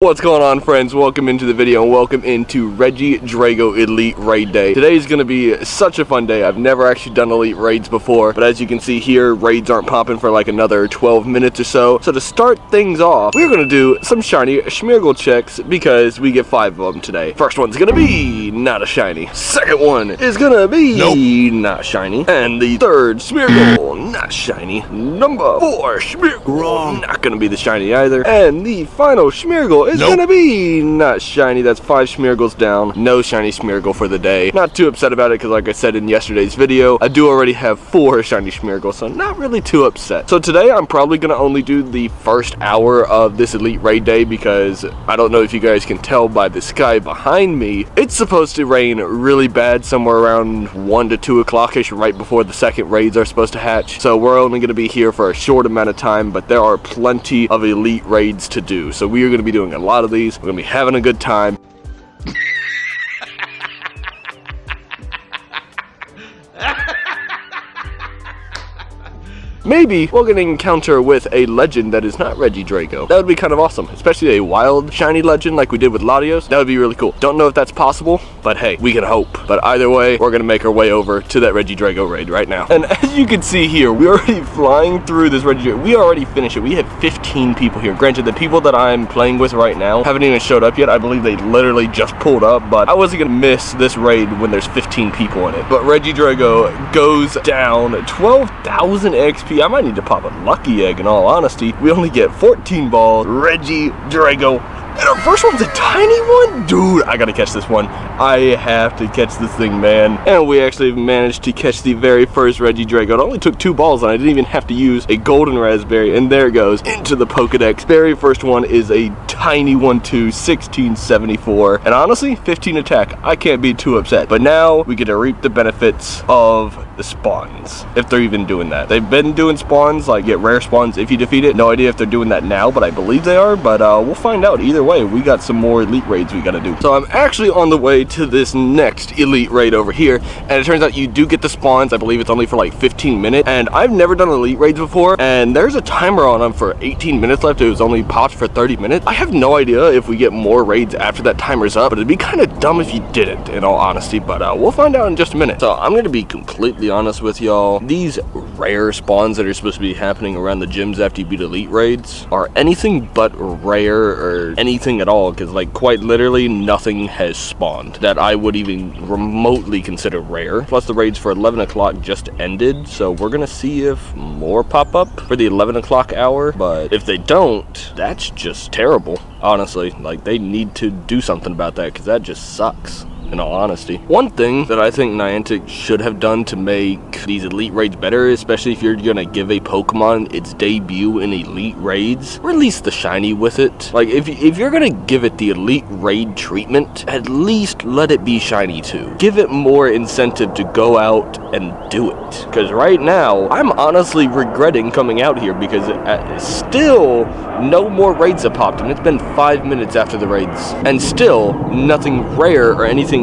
What's going on, friends? Welcome into the video and welcome into Regidrago Elite Raid Day. Today is going to be such a fun day. I've never actually done Elite Raids before, but as you can see here, raids aren't popping for like another 12 minutes or so. So to start things off, we're going to do some shiny Smeargle checks because we get 5 of them today. First one's going to be not a shiny. Second one is going to be not shiny. And the third Smeargle, not shiny. Number 4 Smeargle, not going to be the shiny either. And the final Smeargle is gonna be not shiny. That's 5 Smeargles down. No shiny Smeargle for the day. Not too upset about it because, like I said in yesterday's video, I do already have 4 shiny Smeargles, so not really too upset. So today I'm probably gonna only do the first hour of this Elite Raid Day because I don't know if you guys can tell by the sky behind me, it's supposed to rain really bad somewhere around 1 to 2 o'clock-ish, right before the second raids are supposed to hatch. So we're only gonna be here for a short amount of time, but there are plenty of Elite Raids to do. So we are gonna be doing a lot of these. We're gonna be having a good time. Maybe we're going to encounter with a legend that is not Regidrago. That would be kind of awesome, especially a wild shiny legend like we did with Latios. That would be really cool. Don't know if that's possible, but hey, we can hope. But either way, we're going to make our way over to that Regidrago raid right now. And as you can see here, we're already flying through this Regidrago. We already finished it. We have 15 people here. Granted, the people that I'm playing with right now haven't even showed up yet. I believe they literally just pulled up, but I wasn't going to miss this raid when there's 15 people in it. But Regidrago goes down 12,000 XP. I might need to pop a lucky egg in all honesty. We only get 14 balls. Regidrago. And our first one's a tiny one? Dude, I gotta catch this one. I have to catch this thing, man. And we actually managed to catch the very first Regidrago. It only took 2 balls and I didn't even have to use a golden raspberry. And there it goes into the Pokedex. Very first one is a tiny 1-2, 1674. And honestly, 15 attack. I can't be too upset. But now we get to reap the benefits of the spawns, if they're even doing that. They've been doing spawns, like get rare spawns if you defeat it. No idea if they're doing that now, but I believe they are, but we'll find out. Either way, we got some more elite raids we gotta do. So I'm actually on the way to this next elite raid over here, and it turns out you do get the spawns. I believe it's only for like 15 minutes, and I've never done elite raids before, and there's a timer on them for 18 minutes left. It was only popped for 30 minutes. I have no idea if we get more raids after that timer's up, but it'd be kind of dumb if you didn't, in all honesty, but we'll find out in just a minute. So I'm gonna be completely honest with y'all, these rare spawns that are supposed to be happening around the gyms after you beat elite raids are anything but rare or anything at all, because like quite literally nothing has spawned that I would even remotely consider rare. Plus the raids for 11 o'clock just ended, so we're gonna see if more pop up for the 11 o'clock hour, but if they don't, that's just terrible honestly. Like they need to do something about that because that just sucks in all honesty. One thing that I think Niantic should have done to make these elite raids better, especially if you're gonna give a Pokemon its debut in elite raids, release the shiny with it. Like if you're gonna give it the elite raid treatment, at least let it be shiny too. Give it more incentive to go out and do it. Because right now, I'm honestly regretting coming out here because still no more raids have popped, and it's been 5 minutes after the raids, and still nothing rare or anything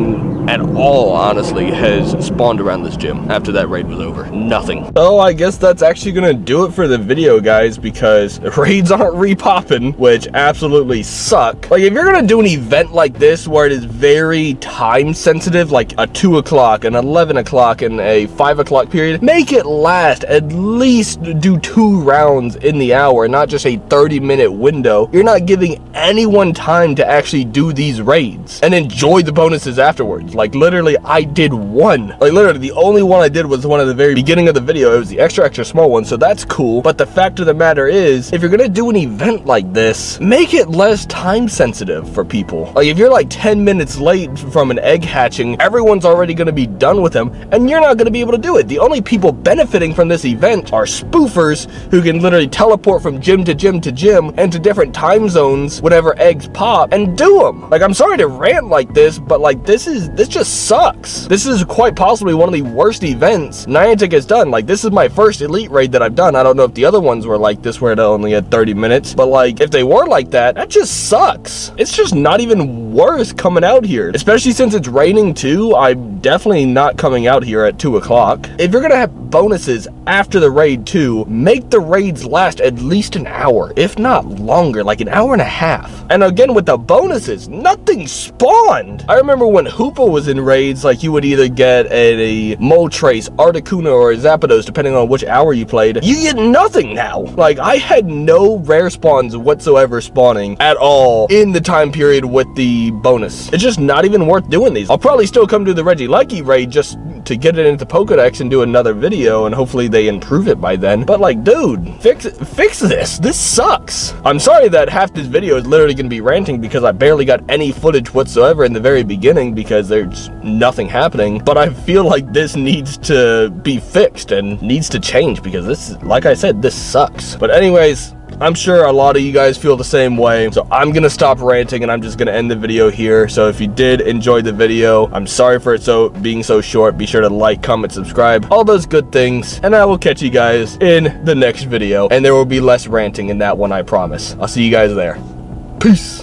at all honestly has spawned around this gym after that raid was over. Nothing. So I guess that's actually gonna do it for the video, guys, because the raids aren't re-popping, which absolutely suck. Like if you're gonna do an event like this where it is very time sensitive, like a 2 o'clock, an 11 o'clock, and a 5 o'clock period, make it last. At least do 2 rounds in the hour, not just a 30-minute window. You're not giving anyone time to actually do these raids and enjoy the bonuses afterwards. Like literally I did one. Like literally the only one I did was the one at the very beginning of the video. It was the extra small one, so that's cool. But the fact of the matter is, if you're gonna do an event like this, make it less time sensitive for people. Like if you're like 10 minutes late from an egg hatching, everyone's already gonna be done with them and you're not gonna be able to do it. The only people benefiting from this event are spoofers who can literally teleport from gym to gym to gym and to different time zones whenever eggs pop and do them. Like I'm sorry to rant like this, but like this just sucks. This is quite possibly one of the worst events Niantic has done. Like this is my first elite raid that I've done. I don't know if the other ones were like this where it only had 30 minutes, but like if they were like that just sucks. It's just not even worse coming out here, especially since it's raining too. I'm definitely not coming out here at 2 o'clock. If you're gonna have bonuses after the raid too, make the raids last at least an hour, if not longer, like an hour and a half. And again, with the bonuses, nothing spawned. I remember when Hoopa was in raids, like you would either get a Moltres, Articuno, or a Zapdos, depending on which hour you played. You get nothing now. Like, I had no rare spawns whatsoever spawning at all in the time period with the bonus. It's just not even worth doing these. I'll probably still come to the Regidrago raid just to get it into Pokedex and do another video, and hopefully they improve it by then. But like, dude, fix this. This sucks. I'm sorry that half this video is literally gonna be ranting because I barely got any footage whatsoever in the very beginning because there's nothing happening, but I feel like this needs to be fixed and needs to change because this, like I said, this sucks. But anyways, I'm sure a lot of you guys feel the same way, so I'm gonna stop ranting and I'm just gonna end the video here. So if you did enjoy the video, I'm sorry for it being so short. Be sure to like, comment, subscribe, all those good things, and I will catch you guys in the next video. And there will be less ranting in that one, I promise. I'll see you guys there. Peace.